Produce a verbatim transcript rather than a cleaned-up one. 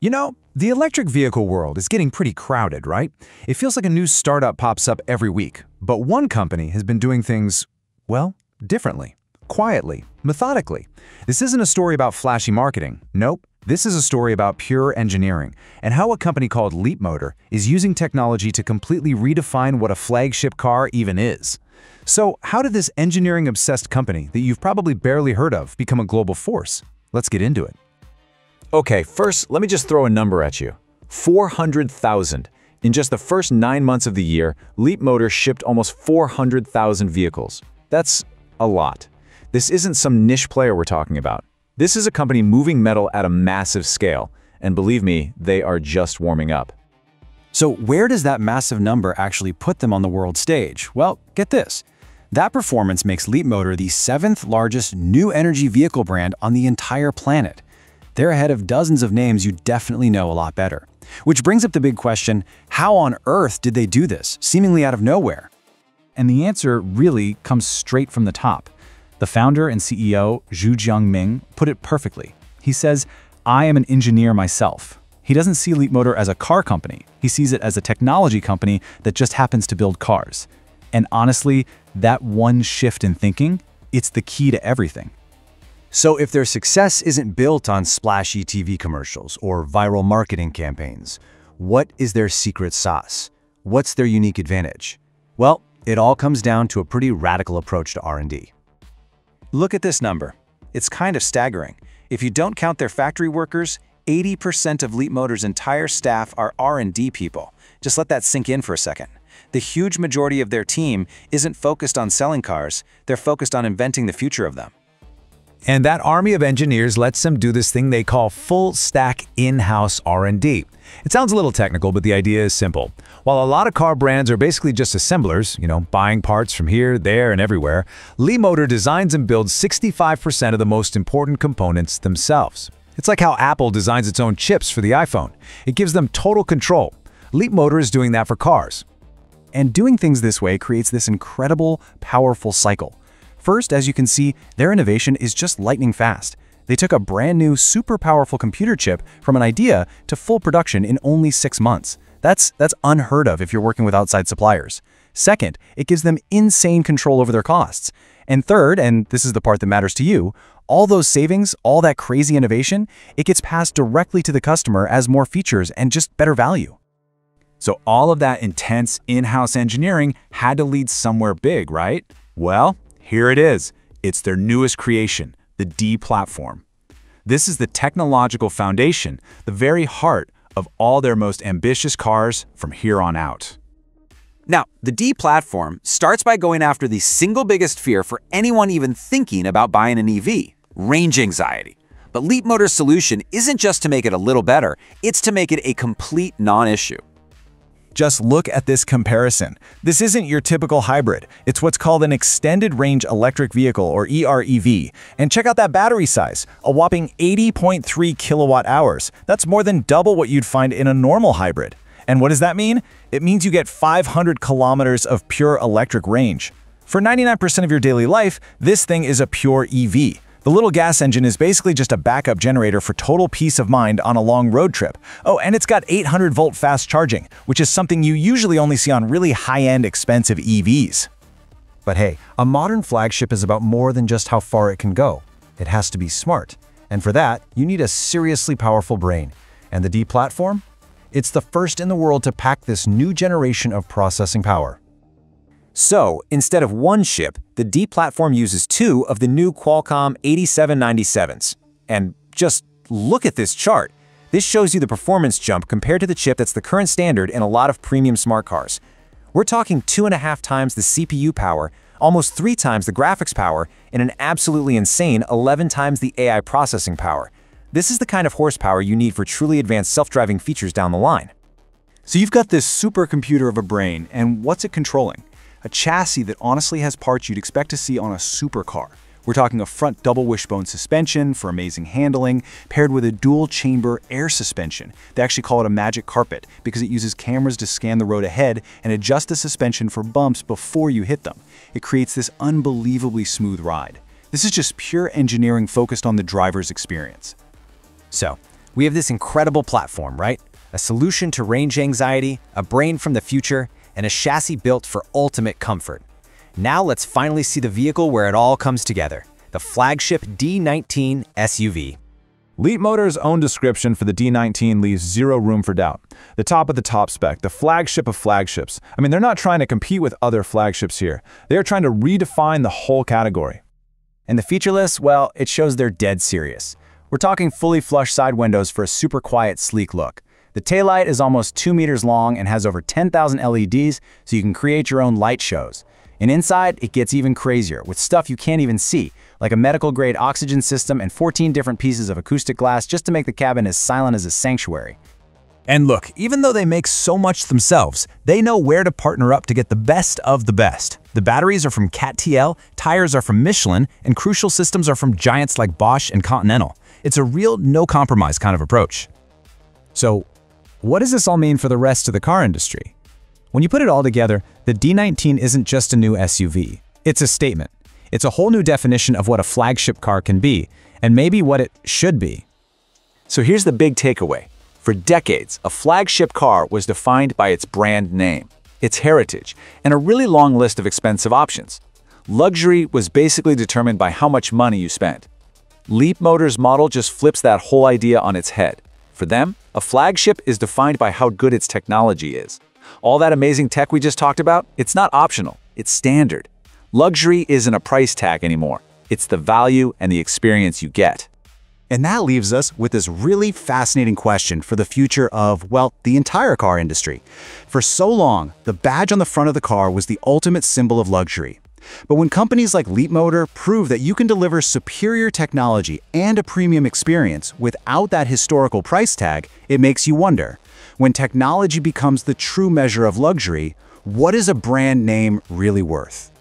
You know, the electric vehicle world is getting pretty crowded, right? It feels like a new startup pops up every week, but one company has been doing things, well, differently, quietly, methodically. This isn't a story about flashy marketing. Nope. This is a story about pure engineering and how a company called Leapmotor is using technology to completely redefine what a flagship car even is. So, how did this engineering-obsessed company that you've probably barely heard of become a global force? Let's get into it. Okay, first, let me just throw a number at you. four hundred thousand. In just the first nine months of the year, Leapmotor shipped almost four hundred thousand vehicles. That's a lot. This isn't some niche player we're talking about. This is a company moving metal at a massive scale, and believe me, they are just warming up. So where does that massive number actually put them on the world stage? Well, get this. That performance makes Leapmotor the seventh largest new energy vehicle brand on the entire planet. They're ahead of dozens of names you definitely know a lot better. Which brings up the big question, how on earth did they do this, seemingly out of nowhere? And the answer really comes straight from the top. The founder and C E O, Zhu Jiangming, put it perfectly. He says, "I am an engineer myself." He doesn't see Leapmotor as a car company. He sees it as a technology company that just happens to build cars. And honestly, that one shift in thinking, it's the key to everything. So if their success isn't built on splashy T V commercials or viral marketing campaigns, what is their secret sauce? What's their unique advantage? Well, it all comes down to a pretty radical approach to R and D. Look at this number. It's kind of staggering. If you don't count their factory workers, eighty percent of Leapmotor's entire staff are R and D people. Just let that sink in for a second. The huge majority of their team isn't focused on selling cars, they're focused on inventing the future of them. And that army of engineers lets them do this thing they call full-stack in-house R and D. It sounds a little technical, but the idea is simple. While a lot of car brands are basically just assemblers, you know, buying parts from here, there, and everywhere, Leapmotor designs and builds sixty-five percent of the most important components themselves. It's like how Apple designs its own chips for the iPhone. It gives them total control. Leapmotor is doing that for cars. And doing things this way creates this incredible, powerful cycle. First, as you can see, their innovation is just lightning fast. They took a brand new, super powerful computer chip from an idea to full production in only six months. That's, that's unheard of if you're working with outside suppliers. Second, it gives them insane control over their costs. And third, and this is the part that matters to you, all those savings, all that crazy innovation, it gets passed directly to the customer as more features and just better value. So all of that intense in-house engineering had to lead somewhere big, right? Well, here it is. It's their newest creation, the D Platform. This is the technological foundation, the very heart of all their most ambitious cars from here on out. Now, the D Platform starts by going after the single biggest fear for anyone even thinking about buying an E V, range anxiety. But Leapmotor's solution isn't just to make it a little better, it's to make it a complete non-issue. Just look at this comparison. This isn't your typical hybrid. It's what's called an extended range electric vehicle, or E R E V. And check out that battery size, a whopping eighty point three kilowatt hours. That's more than double what you'd find in a normal hybrid. And what does that mean? It means you get five hundred kilometers of pure electric range. For ninety-nine percent of your daily life, this thing is a pure E V. The little gas engine is basically just a backup generator for total peace of mind on a long road trip. Oh, and it's got eight hundred volt fast charging, which is something you usually only see on really high-end expensive E Vs. But hey, a modern flagship is about more than just how far it can go. It has to be smart. And for that, you need a seriously powerful brain. And the D Platform? It's the first in the world to pack this new generation of processing power. So, instead of one chip, the D Platform uses two of the new Qualcomm eighty-seven ninety-sevens. And just look at this chart. This shows you the performance jump compared to the chip that's the current standard in a lot of premium smart cars. We're talking two and a half times the C P U power, almost three times the graphics power, and an absolutely insane eleven times the A I processing power. This is the kind of horsepower you need for truly advanced self-driving features down the line. So you've got this supercomputer of a brain, and what's it controlling? A chassis that honestly has parts you'd expect to see on a supercar. We're talking a front double wishbone suspension for amazing handling, paired with a dual chamber air suspension. They actually call it a magic carpet because it uses cameras to scan the road ahead and adjust the suspension for bumps before you hit them. It creates this unbelievably smooth ride. This is just pure engineering focused on the driver's experience. So, We have this incredible platform, right? A solution to range anxiety, a brain from the future, and a chassis built for ultimate comfort. Now let's finally see the vehicle where it all comes together, the flagship D nineteen S U V. Leapmotor's own description for the D nineteen leaves zero room for doubt. The top of the top spec, the flagship of flagships. I mean, they're not trying to compete with other flagships here. They're trying to redefine the whole category. And the feature list, well, it shows they're dead serious. We're talking fully flush side windows for a super quiet, sleek look. The taillight is almost two meters long and has over ten thousand L E Ds, so you can create your own light shows. And inside, it gets even crazier, with stuff you can't even see, like a medical-grade oxygen system and fourteen different pieces of acoustic glass just to make the cabin as silent as a sanctuary. And look, even though they make so much themselves, they know where to partner up to get the best of the best. The batteries are from C A T L, tires are from Michelin, and crucial systems are from giants like Bosch and Continental. It's a real no-compromise kind of approach. So, what does this all mean for the rest of the car industry? When you put it all together, the D nineteen isn't just a new S U V. It's a statement. It's a whole new definition of what a flagship car can be, and maybe what it should be. So here's the big takeaway. For decades, a flagship car was defined by its brand name, its heritage, and a really long list of expensive options. Luxury was basically determined by how much money you spent. Leapmotor's model just flips that whole idea on its head. For them, a flagship is defined by how good its technology is. All that amazing tech we just talked about, it's not optional, it's standard. Luxury isn't a price tag anymore, it's the value and the experience you get. And that leaves us with this really fascinating question for the future of, well, the entire car industry. For so long, the badge on the front of the car was the ultimate symbol of luxury. But when companies like Leapmotor prove that you can deliver superior technology and a premium experience without that historical price tag, it makes you wonder. When technology becomes the true measure of luxury, what is a brand name really worth?